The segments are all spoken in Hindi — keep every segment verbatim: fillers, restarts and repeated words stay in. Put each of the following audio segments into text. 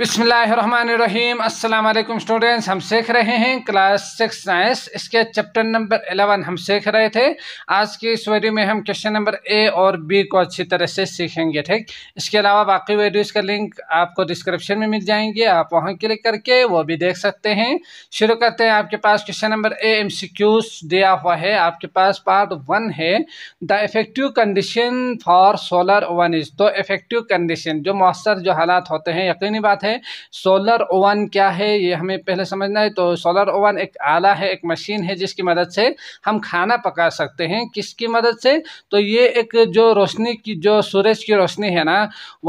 बिस्मिल्लाहिर्रहमानिर्रहीम अस्सलाम वालेकुम स्टूडेंट्स। हम सीख रहे हैं क्लास सिक्स साइंस, इसके चैप्टर नंबर इलेवन हम सीख रहे थे। आज की इस वीडियो में हम क्वेश्चन नंबर ए और बी को अच्छी तरह से सीखेंगे, ठीक। इसके अलावा बाकी वीडियोज़ का लिंक आपको डिस्क्रिप्शन में मिल जाएंगे, आप वहां क्लिक करके वो भी देख सकते हैं। शुरू करते हैं। आपके पास question number A M C Qs दिया हुआ है। आपके पास पार्ट वन है the effective condition for solar oven is. तो इफेक्टिव कंडीशन जो मौसर जो हालात होते हैं, यकीनी बात है सोलर ओवन क्या है ये हमें पहले समझना है। तो सोलर ओवन एक आला है, एक मशीन है जिसकी मदद से हम खाना पका सकते हैं। किसकी मदद से? तो ये एक जो रोशनी की, जो सूरज की रोशनी है ना,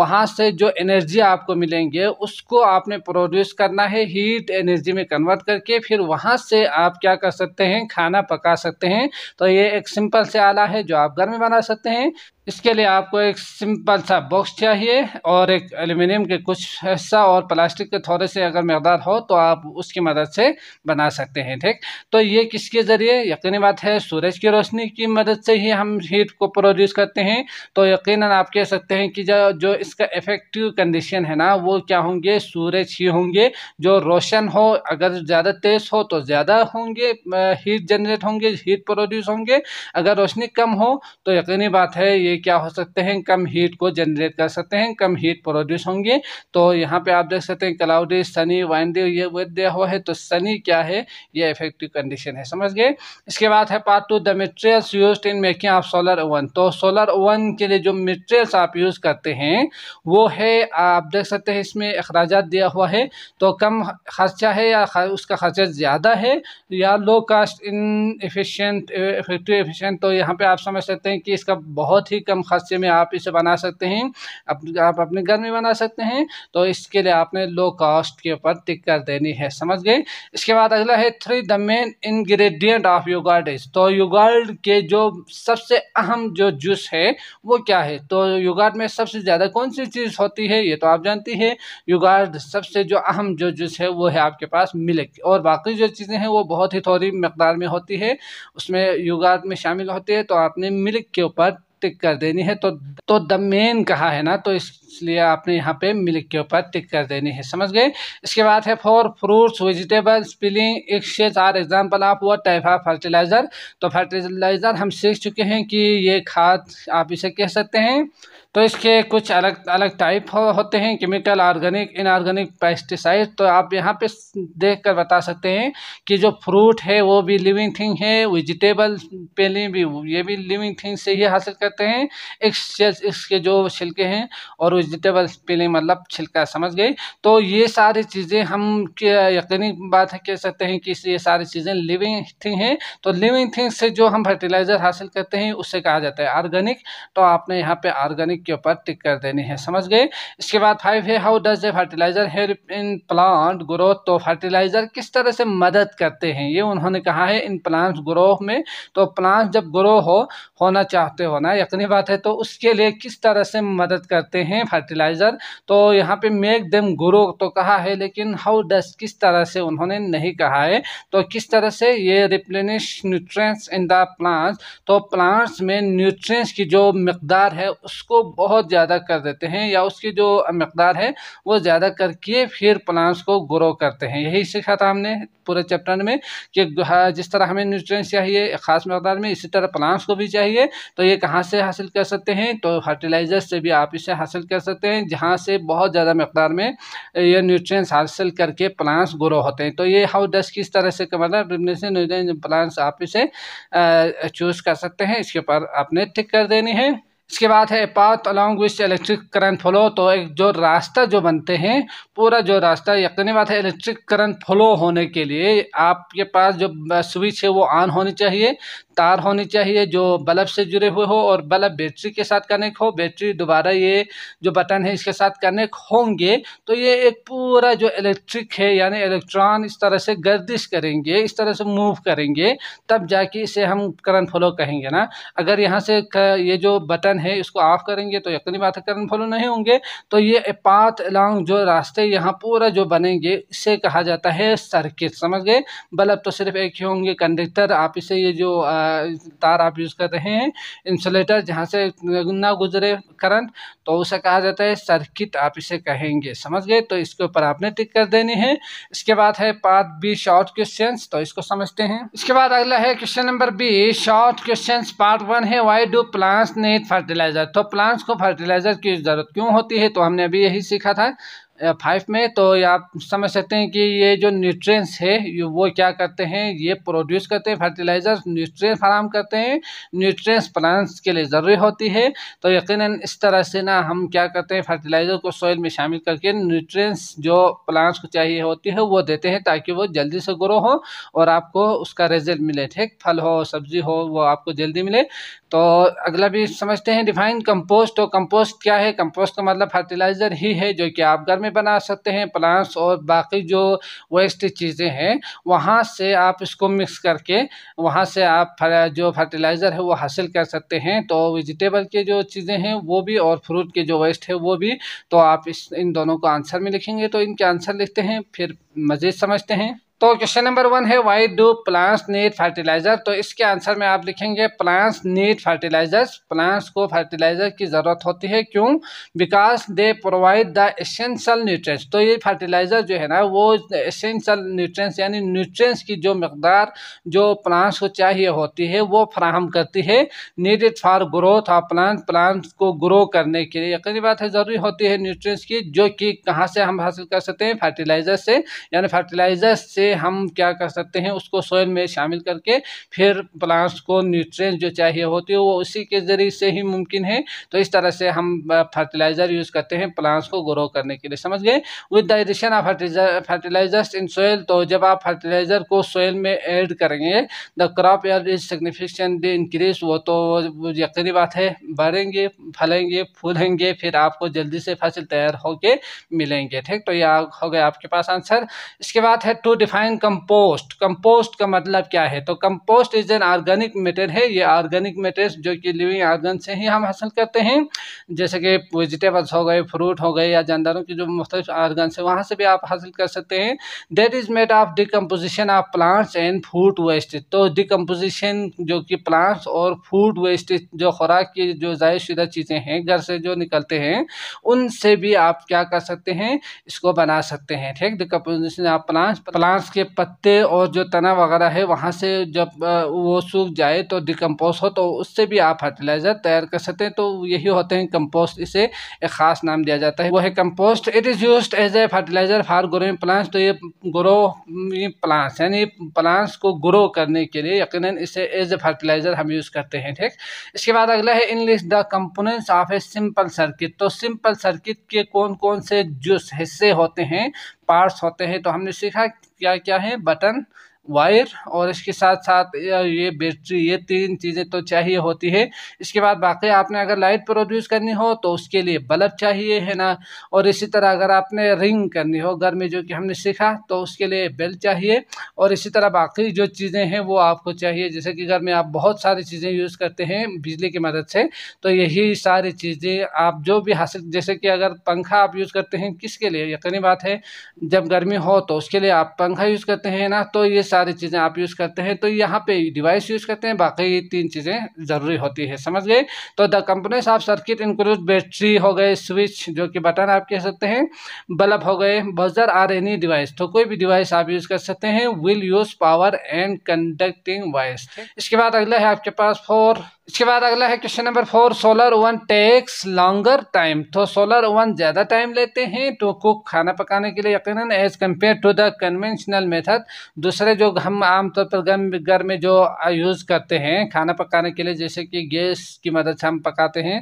वहाँ से जो एनर्जी आपको मिलेंगे उसको आपने प्रोड्यूस करना है, हीट एनर्जी में कन्वर्ट करके फिर वहाँ से आप क्या कर सकते हैं, खाना पका सकते हैं। तो ये एक सिंपल से आला है जो आप घर में बना सकते हैं। इसके लिए आपको एक सिंपल सा बॉक्स चाहिए और एक एल्युमिनियम के कुछ हिस्सा और प्लास्टिक के थोड़े से अगर मकदार हो तो आप उसकी मदद से बना सकते हैं, ठीक। तो ये किसके ज़रिए? यकीनी बात है सूरज की रोशनी की मदद से ही हम हीट को प्रोड्यूस करते हैं। तो यकीनन आप कह सकते हैं कि जो जो इसका इफेक्टिव कंडीशन है ना, वो क्या होंगे, सूरज ही होंगे। जो रोशन हो, अगर ज़्यादा तेज़ हो तो ज़्यादा होंगे, हीट जनरेट होंगे, हीट प्रोड्यूस होंगे। अगर रोशनी कम हो तो यकीनी बात है ये क्या हो सकते हैं, कम हीट को जनरेट कर सकते हैं, कम हीट प्रोड्यूस होंगे। तो यहाँ पे आप देख सकते हैं क्लाउडी, सनी, वाइंडी, ये वेदे हो है। तो सनी क्या है, ये इफेक्टिव कंडीशन है, समझ गए। इसके बाद है part two the materials used in making of solar oven. तो सोलर ओवन के लिए जो मटेरियल्स आप यूज करते हैं वो है, आप देख सकते हैं इसमें अखराजात दिया हुआ है। तो कम खर्चा है या उसका खर्चा ज़्यादा है या लो कास्ट इन एफिशिएंट, इफेक्टिव एफिशिएंट। तो यहाँ पर आप समझ सकते हैं कि इसका बहुत ही कम खर्चे में आप इसे बना सकते हैं, अप, आप अपने घर में बना सकते हैं। तो इसके लिए आपने लो कॉस्ट के ऊपर टिक कर देनी है, समझ गए। इसके बाद अगला है three the main ingredient of yogurt is. तो योगर्ट के जो सबसे अहम जो जूस है वो क्या है? तो योगर्ट में सबसे ज़्यादा कौन सी चीज़ होती है, ये तो आप जानती है। योगर्ट सबसे जो अहम जो जूस है वो है आपके पास मिल्क, और बाकी जो चीज़ें हैं वो बहुत ही थोड़ी मकदार में होती है, उसमें योगर्ट में शामिल होती है। तो आपने मिल्क के ऊपर टिक कर देनी है। तो तो द मेन कहा है ना, तो इसलिए आपने यहाँ पे मिल्क के ऊपर टिक कर देनी है, समझ गए। इसके बाद है four fruits, vegetables, peeling exchange are example of वो टाइप ऑफ फर्टिलाइजर। तो फर्टिलाइजर हम सीख चुके हैं कि ये खाद आप इसे कह सकते हैं। तो इसके कुछ अलग अलग टाइप हो, होते हैं, केमिकल, ऑर्गेनिक, इनऑर्गेनिक, पेस्टिसाइड। तो आप यहाँ पे देख कर बता सकते हैं कि जो फ्रूट है वो भी लिविंग थिंग है, वेजिटेबल पेली भी, ये भी लिविंग थिंग से ही हासिल करते हैं। एक्सचेंज इसके जो छिलके हैं, और वेजिटेबल पेली मतलब छिलका, समझ गए। तो ये सारी चीज़ें हम यकीनी बात है कह सकते हैं कि ये सारी चीज़ें लिविंग थिंग हैं। तो लिविंग थिंग से जो हम फर्टिलाइज़र हासिल करते हैं उसे कहा जाता है ऑर्गेनिक। तो आपने यहाँ पर ऑर्गेनिक के ऊपर टिक कर देनी है, समझ गए। इसके बाद फाइव है how does a fertiliser help in plant growth. तो फर्टिलाइजर किस तरह से मदद करते हैं, ये उन्होंने कहा है इन प्लांट्स ग्रोथ में। तो प्लांट्स जब ग्रो हो होना चाहते हो ना, यकीनी बात है, तो उसके लिए किस तरह से मदद करते हैं फर्टिलाइजर। तो यहाँ पे मेक देम ग्रो तो कहा है, लेकिन हाउ डज किस तरह से उन्होंने नहीं कहा है। तो किस तरह से ये replenish nutrients in the plants. तो प्लांट्स में न्यूट्रिएंट्स की जो मकदार है उसको बहुत ज़्यादा कर देते हैं, या उसकी जो मकदार है वो ज़्यादा करके फिर प्लांट्स को ग्रो करते हैं। यही सीखा था हमने पूरे चैप्टर में कि जिस तरह हमें न्यूट्रिएंट्स चाहिए एक ख़ास मकदार में, इसी तरह प्लांट्स को भी चाहिए। तो ये कहाँ से हासिल कर सकते हैं? तो फर्टिलाइज़र से भी आप इसे हासिल कर सकते हैं, जहाँ से बहुत ज़्यादा मकदार में ये न्यूट्रिएंट्स हासिल करके प्लांट्स ग्रो होते हैं। तो ये हाउ डस किस तरह से मतलब प्लांट्स आप इसे चूज़ कर सकते हैं, इसके ऊपर आपने टिक कर देनी है। इसके बाद है path along which electric current flow. तो एक जो रास्ता जो बनते हैं, पूरा जो रास्ता, यकीनी बात है इलेक्ट्रिक करंट फ्लो होने के लिए आपके पास जो स्विच है वो ऑन होनी चाहिए, तार होनी चाहिए जो बल्ब से जुड़े हुए हो, और बल्ब बैटरी के साथ कनेक्ट हो, बैटरी दोबारा ये जो बटन है इसके साथ कनेक्ट होंगे। तो ये एक पूरा जो इलेक्ट्रिक है यानी इलेक्ट्रॉन इस तरह से गर्दिश करेंगे, इस तरह से मूव करेंगे, तब जाके इसे हम करंट फ्लो कहेंगे ना। अगर यहाँ से ये जो बटन है इसको ऑफ करेंगे तो यकीनी बात है करंट फ्लो नहीं होंगे। तो ये पाथ लॉन्ग जो रास्ते यहाँ पूरा जो बनेंगे इसे कहा जाता है सर्किट, समझ गए। बल्ब तो सिर्फ एक ही होंगे, कंडक्टर आप इसे ये जो आ, तार आप यूज़ कर रहे हैं, इंसुलेटर जहाँ से ना गुजरे करंट, तो उसे कहा जाता है सर्किट आप इसे कहेंगे, समझ गए। तो इसके ऊपर आपने टिक कर देनी है। इसके बाद है पार्ट बी शॉर्ट क्वेश्चन, तो इसको समझते हैं। इसके बाद अगला है question number B short question part one है why do plants need fertiliser. तो प्लांट्स को फर्टिलाइजर की जरूरत क्यों होती है, तो हमने अभी यही सीखा था फाइव में। तो आप समझ सकते हैं कि ये जो न्यूट्रिएंट्स है वो क्या करते हैं, ये प्रोड्यूस करते हैं, फर्टिलाइजर न्यूट्रिएंट्स फराम करते हैं, न्यूट्रिएंट्स प्लांट्स के लिए ज़रूरी होती है। तो यकीनन इस तरह से ना हम क्या करते हैं फर्टिलाइजर को सॉइल में शामिल करके न्यूट्रिएंट्स जो प्लांट्स को चाहिए होती है वो देते हैं, ताकि वो जल्दी से ग्रो हो और आपको उसका रिजल्ट मिले, ठीक, फल हो सब्जी हो वो आपको जल्दी मिले। तो अगला भी समझते हैं डिफाइन कंपोस्ट। तो कंपोस्ट क्या है, कंपोस्ट का मतलब फर्टिलाइजर ही है जो कि आप घर में बना सकते हैं, प्लांट्स और बाकी जो वेस्ट चीज़ें हैं वहाँ से आप इसको मिक्स करके वहाँ से आप जो फर्टिलाइज़र है वो हासिल कर सकते हैं। तो वेजिटेबल के जो चीज़ें हैं वो भी और फ्रूट के जो वेस्ट है वो भी, तो आप इस इन दोनों को आंसर में लिखेंगे। तो इनके आंसर लिखते हैं फिर मज़ीद समझते हैं। तो क्वेश्चन नंबर वन है why do plants need fertiliser. तो इसके आंसर में आप लिखेंगे प्लांट्स नीड फर्टिलाइजर्स, प्लांट्स को फर्टिलाइजर की ज़रूरत होती है क्यों, because they provide the essential nutrients. तो ये फर्टिलाइजर जो है ना वो एसेंशियल न्यूट्रिएंट्स यानी न्यूट्रिएंट्स की जो मकदार जो प्लांट्स को चाहिए होती है वो फराहम करती है। Needed for growth of plant, plants को ग्रो करने के लिए यकीनी बात है ज़रूरी होती है न्यूट्रिएंट्स की, जो कि कहाँ से हम हासिल कर सकते हैं फर्टिलाइजर से, यानी फर्टिलाइजर से हम क्या कर सकते हैं उसको सोयल में शामिल करके फिर प्लांट्स को न्यूट्रिएंट्स जो चाहिए होती है वो उसी के ज़रिए से ही मुमकिन है। तो इस तरह से हम फर्टिलाइज़र यूज़ करते हैं प्लांट्स को ग्रो करने के लिए, समझ गए। With the addition of fertilisers in soil, तो जब आप फर्टिलाइज़र को सोयल में ऐड करेंगे the crop yard is significantly increase, वो तो यकीनी बात है बढ़ेंगे फलेंगे फूलेंगे, फिर आपको जल्दी से फसल तैयार होके मिलेंगे, ठीक। तो यह हो गया आपके पास आंसर। इसके बाद है टू डिफाइन कंपोस्ट। कंपोस्ट का मतलब क्या है, तो compost is an organic matter है, ये ऑर्गेनिक मैटर्स जो कि लिविंग ऑर्गन से ही हम हासिल करते हैं, जैसे कि वेजिटेबल्स हो गए, फ्रूट हो गए, या जानदारों के जो मुख्तलिफ ऑर्गन से वहाँ से भी आप हासिल कर सकते हैं। That is made of decomposition of plants and food waste. तो डिकम्पोजिशन जो कि प्लांट्स और फूड वेस्ट जो खुराक की जो ज़ाय शुदा चीज़ें हैं घर से जो निकलते हैं उनसे भी आप क्या कर सकते हैं इसको बना सकते हैं, ठीक। डिकम्पोजिशन ऑफ प्लांट्स, प्लांट्स के पत्ते और जो तना वगैरह है वहाँ से जब वो सूख जाए तो डिकम्पोज हो तो उससे भी आप फर्टिलाइजर तैयार कर सकते हैं। तो यही होते हैं कंपोस्ट, इसे एक ख़ास नाम दिया जाता है वो है compost. It is used as a fertiliser for growing plants. तो ये ग्रो प्लांट्स यानी प्लांट्स को ग्रो करने के लिए यकीनन इसे एज ए फर्टिलाइजर हम यूज़ करते हैं, ठीक। इसके बाद अगला है enlist the components of a simple circuit. तो सिंपल सर्किट के कौन कौन से जो हिस्से होते हैं पार्ट्स होते हैं, तो हमने सीखा क्या क्या है, बटन, वायर और इसके साथ साथ ये बैटरी, ये तीन चीज़ें तो चाहिए होती है। इसके बाद बाकी आपने अगर लाइट प्रोड्यूस करनी हो तो उसके लिए बल्ब चाहिए है ना, और इसी तरह अगर आपने रिंग करनी हो घर में जो कि हमने सीखा तो उसके लिए बेल चाहिए, और इसी तरह बाकी जो चीज़ें हैं वो आपको चाहिए, जैसे कि घर में आप बहुत सारी चीज़ें यूज़ करते हैं बिजली की मदद से, तो यही सारी चीज़ें आप जो भी हासिल, जैसे कि अगर पंखा आप यूज़ करते हैं किसके लिए, यकीनी बात है जब गर्मी हो तो उसके लिए आप पंखा यूज़ करते हैं ना, तो ये सारी चीज़ें आप यूज़ करते हैं। तो यहाँ पे डिवाइस यूज़ करते हैं, बाकी ये तीन चीज़ें ज़रूरी होती है, समझ गए। तो the components of circuit include battery हो गए, स्विच जो कि बटन आप कह सकते हैं, बल्ब हो गए, बजर आर एनी डिवाइस, तो कोई भी डिवाइस आप यूज़ कर सकते हैं। Will use power and conducting wires. इसके बाद अगला है आपके पास फोर इसके बाद अगला है question number four solar oven takes longer time. तो सोलर ओवन ज़्यादा टाइम लेते हैं टू कुक, खाना पकाने के लिए यकीनन, as compared to the conventional method. दूसरे जो हम आमतौर पर घर में जो यूज़ करते हैं खाना पकाने के लिए, जैसे कि गैस की मदद से हम पकाते हैं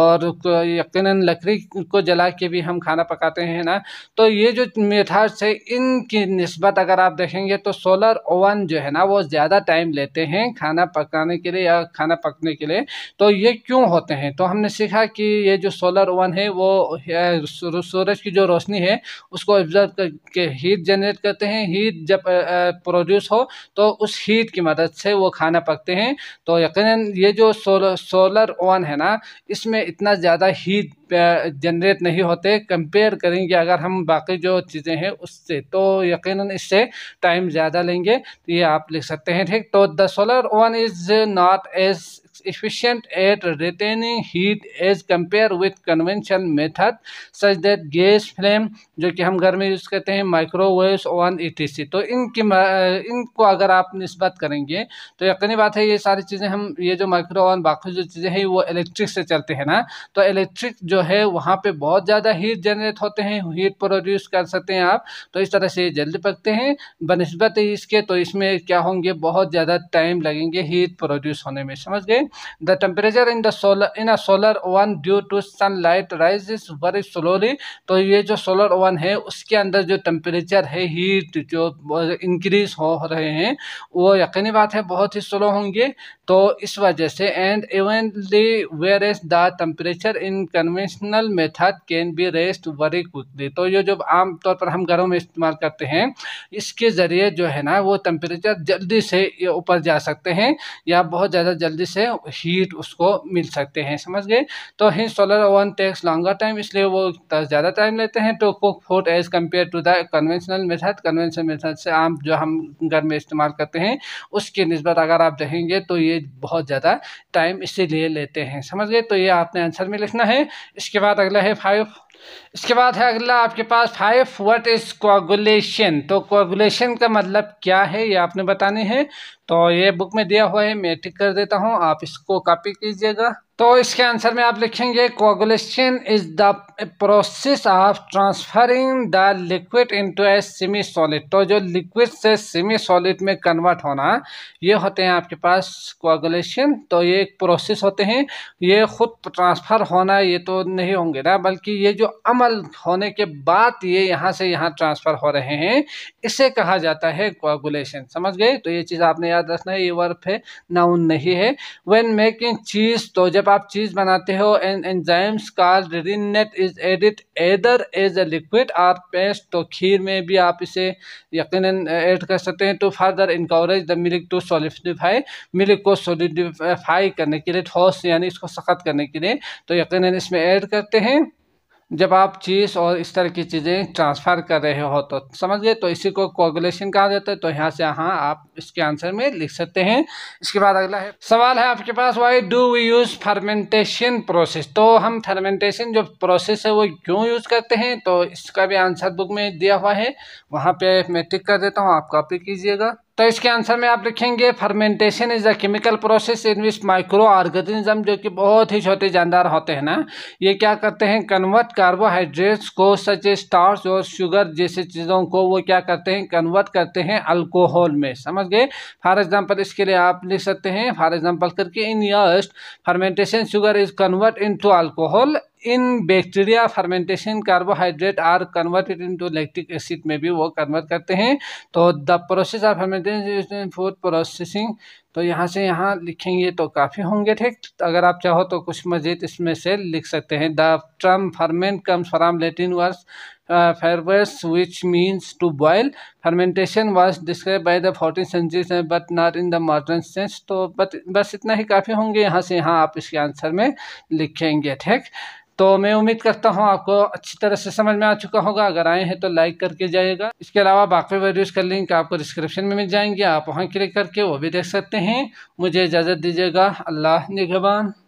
और यकीनन लकड़ी को जला के भी हम खाना पकाते हैं ना, तो ये जो मेथड्स है इनकी निस्बत अगर आप देखेंगे तो सोलर ओवन जो है ना वो ज़्यादा टाइम लेते हैं खाना पकाने के लिए या खाना पकने के लिए। तो ये क्यों होते हैं, तो हमने सीखा कि ये जो सोलर ओवन है वो सूरज की जो रोशनी है उसको ऑब्जर्व करके हीट जनरेट करते हैं। हीट जब प्रोड्यूस हो तो उस हीट की मदद से वो खाना पकते हैं। तो यकीनन ये जो सोलर सोलर ओवन है ना, इसमें इतना ज़्यादा हीट जनरेट नहीं होते कंपेयर करेंगे अगर हम बाकी जो चीज़ें हैं उससे, तो यकीनन इससे टाइम ज़्यादा लेंगे। तो ये आप लिख सकते हैं, ठीक। तो the solar oven is not as efficient at retaining heat as compared with conventional method such that gas flame जो कि हम घर में यूज़ करते हैं, microwave oven E T C, तो इनकी इनको अगर आप निस्बत करेंगे तो यकीनी बात है ये सारी चीज़ें हम ये जो माइक्रो ओवन बाकी जो चीज़ें हैं वो इलेक्ट्रिक से चलते हैं ना, तो इलेक्ट्रिक जो है वहाँ पे बहुत ज़्यादा हीट जनरेट होते हैं, हीट प्रोड्यूस कर सकते हैं आप, तो इस तरह से ये जल्दी पकते हैं बनिस्बत इसके। तो इसमें क्या होंगे, बहुत ज़्यादा टाइम लगेंगे हीट प्रोड्यूस होने में, समझ गए। The temperature in the solar in a solar oven due to sunlight rises very slowly। तो ये जो solar oven है उसके अंदर जो temperature है, heat जो increase हो रहे हैं वो यकीनी बात है बहुत ही स्लो होंगे, तो इस वजह से। and evenly whereas the temperature in conventional method can be raised very quickly। तो ये जो आम तौर पर हम घरों में इस्तेमाल करते हैं इसके ज़रिए जो है ना वो temperature जल्दी से ऊपर जा सकते हैं या बहुत ज़्यादा जल्दी से हीट उसको मिल सकते हैं, समझ गए। तो ही solar oven takes longer time, इसलिए वो ज़्यादा टाइम लेते हैं तो cook food as compare to the conventional method, conventional method से आम जो हम घर में इस्तेमाल करते हैं उसकी निस्बत अगर आप देखेंगे तो ये बहुत ज़्यादा टाइम इसीलिए लेते हैं, समझ गए। तो ये आपने आंसर में लिखना है। इसके बाद अगला है फाइव, इसके बाद है अगला आपके पास फाइव, व्हाट इज़ कोगुलेशन। तो कोगुलेशन का मतलब क्या है ये आपने बतानी है, तो ये बुक में दिया हुआ है, मैं टिक कर देता हूँ, आप इसको कॉपी कीजिएगा। तो इसके आंसर में आप लिखेंगे coagulation is the process of transferring the liquid into a semi solid. तो जो लिक्विड से सेमी सॉलिड में कन्वर्ट होना, ये होते हैं आपके पास कोगुलेशन। तो ये एक प्रोसेस होते हैं, ये खुद ट्रांसफ़र होना ये तो नहीं होंगे ना, बल्कि ये जो अमल होने के बाद ये यहाँ से यहाँ ट्रांसफ़र हो रहे हैं, इसे कहा जाता है कोगुलेशन, समझ गए। तो ये चीज़ आपने याद रखना है, ये वर्ब है, नाउन नहीं है। व्हेन मेकिंग चीज़, तो जब आप चीज़ बनाते हो, an enzymes called rennet is added either as a liquid और पेस्ट, तो खीर में भी आप इसे यकीनन ऐड कर सकते हैं। To further encourage the milk to solidify, milk को सॉलिडिफाई करने के लिए, ठोस यानी इसको सख्त करने के लिए, तो यकीनन इसमें ऐड करते हैं जब आप चीज़ और इस तरह की चीज़ें ट्रांसफ़र कर रहे हो, तो समझ गए। तो इसी को कोगुलेशन कहा जाता है। तो यहाँ से यहाँ आप इसके आंसर में लिख सकते हैं। इसके बाद अगला है सवाल है आपके पास, why do we use fermentation process. तो हम फर्मेंटेशन जो प्रोसेस है वो क्यों यूज़ करते हैं, तो इसका भी आंसर बुक में दिया हुआ है, वहाँ पर मैं टिक कर देता हूँ, आप कॉपी कीजिएगा। तो इसके आंसर में आप लिखेंगे fermentation is a chemical process in which microorganism, जो कि बहुत ही छोटे जानदार होते हैं ना, ये क्या करते हैं, कन्वर्ट कार्बोहाइड्रेट्स को सच ए स्टार्च और शुगर जैसी चीज़ों को वो क्या करते हैं, कन्वर्ट करते हैं अल्कोहल में, समझ गए। फॉर एग्जांपल इसके लिए आप लिख सकते हैं, फॉर एग्जांपल करके in yeast fermentation sugar is convert into alcohol, in bacteria fermentation carbohydrate are converted into lactic acid, में भी वो कन्वर्ट करते हैं। तो the process of fermentation food processing, तो यहाँ से यहाँ लिखेंगे तो काफ़ी होंगे, ठीक। अगर आप चाहो तो कुछ मजीद इसमें से लिख सकते हैं। The term ferment comes from Latin words फेरवर्स which means to boil, fermentation was describe by the fourteen century but not in the modern sense. तो बट बस इतना ही काफ़ी होंगे, यहाँ से यहाँ आप इसके आंसर में लिखेंगे, ठीक। तो मैं उम्मीद करता हूं आपको अच्छी तरह से समझ में आ चुका होगा, अगर आए हैं तो लाइक करके जाइएगा। इसके अलावा बाकी वीडियोज़ का लिंक आपको डिस्क्रिप्शन में मिल जाएंगे, आप वहां क्लिक करके वो भी देख सकते हैं। मुझे इजाज़त दीजिएगा, अल्लाह निगहबान।